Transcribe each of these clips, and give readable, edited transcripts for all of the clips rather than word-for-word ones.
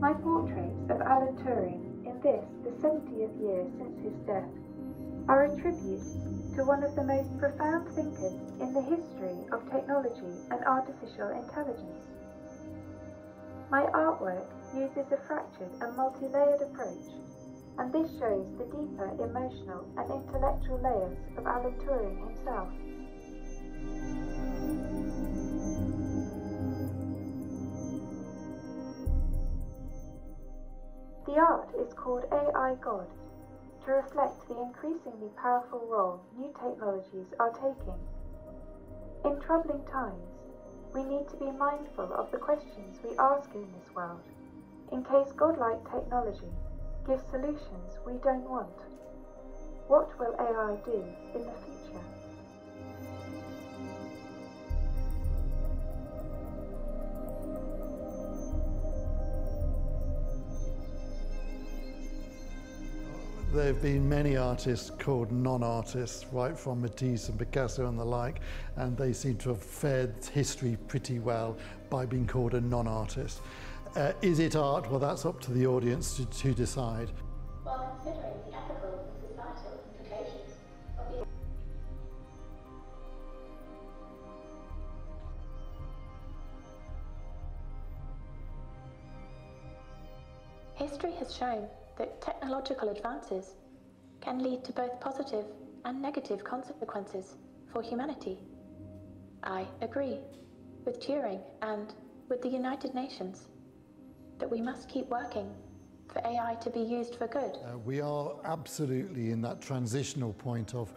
my portraits of Alan Turing in this, the 70th year since his death, are a tribute to one of the most profound thinkers in the history of technology and artificial intelligence. My artwork uses a fractured and multi-layered approach, and this shows the deeper emotional and intellectual layers of Alan Turing himself. The art is called AI God, to reflect the increasingly powerful role new technologies are taking. In troubling times, we need to be mindful of the questions we ask in this world, in case godlike technology gives solutions we don't want. What will AI do in the future? There have been many artists called non-artists, right from Matisse and Picasso and the like, and they seem to have fared history pretty well by being called a non-artist. Is it art? Well, that's up to the audience to decide. While considering the ethical and societal implications of the... History has shown that technological advances can lead to both positive and negative consequences for humanity. I agree with Turing and with the United Nations that we must keep working for AI to be used for good. We are absolutely in that transitional point of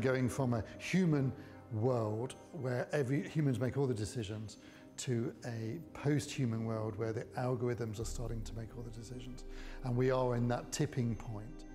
going from a human world where humans make all the decisions to a post-human world where the algorithms are starting to make all the decisions. And we are in that tipping point.